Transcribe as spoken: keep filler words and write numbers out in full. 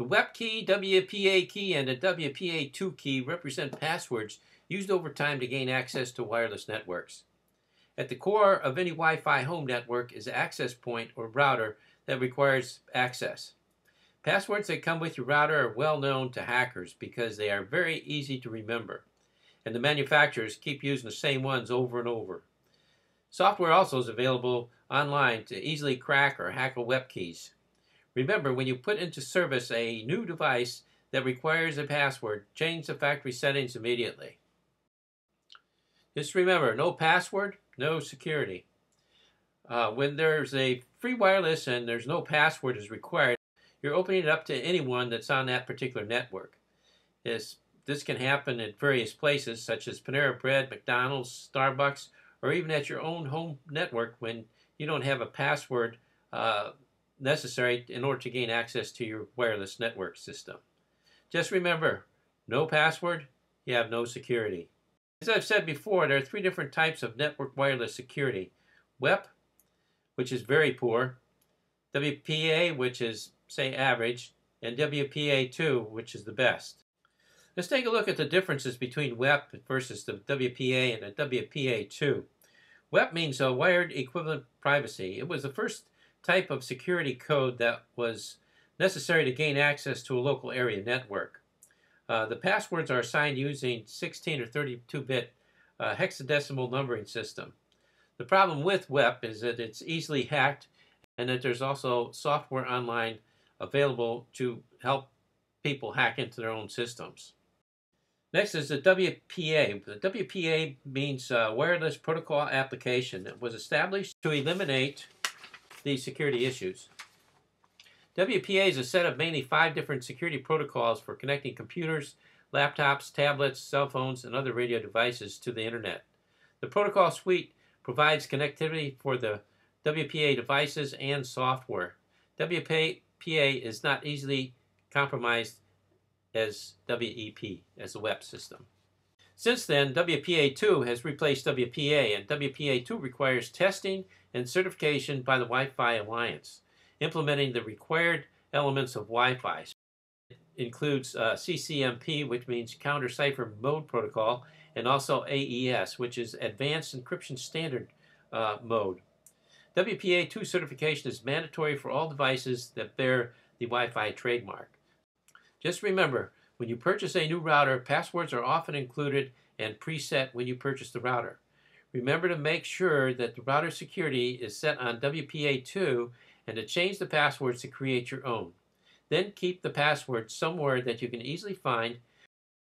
The W E P key, W P A key, and the W P A two key represent passwords used over time to gain access to wireless networks. At the core of any Wi-Fi home network is an access point or router that requires access. Passwords that come with your router are well known to hackers because they are very easy to remember, and the manufacturers keep using the same ones over and over. Software also is available online to easily crack or hack a W E P keys. Remember, when you put into service a new device that requires a password, change the factory settings immediately. Just remember, no password, no security. Uh, when there's a free wireless and there's no password is required, you're opening it up to anyone that's on that particular network. This, this can happen at various places, such as Panera Bread, McDonald's, Starbucks, or even at your own home network when you don't have a password uh, necessary in order to gain access to your wireless network system. Just remember, no password, you have no security. As I've said before, there are three different types of network wireless security. W E P, which is very poor, W P A, which is, say, average, and W P A two, which is the best. Let's take a look at the differences between W E P versus the W P A and the W P A two. W E P means a wired equivalent privacy. It was the first type of security code that was necessary to gain access to a local area network. Uh, the passwords are assigned using sixteen or thirty-two bit uh, hexadecimal numbering system. The problem with W E P is that it's easily hacked and that there's also software online available to help people hack into their own systems. Next is the W P A. The W P A means uh, Wireless Protocol Application. It was established to eliminate these security issues. W P A is a set of mainly five different security protocols for connecting computers, laptops, tablets, cell phones, and other radio devices to the internet. The protocol suite provides connectivity for the W P A devices and software. W P A is not easily compromised as W E P, as the W E P system. Since then, W P A two has replaced W P A, and W P A two requires testing and certification by the Wi-Fi Alliance, implementing the required elements of Wi-Fi. It includes uh, C C M P, which means Counter Cipher Mode Protocol, and also A E S, which is Advanced Encryption Standard uh, Mode. W P A two certification is mandatory for all devices that bear the Wi-Fi trademark. Just remember, when you purchase a new router, passwords are often included and preset when you purchase the router. Remember to make sure that the router security is set on W P A two and to change the passwords to create your own. Then keep the password somewhere that you can easily find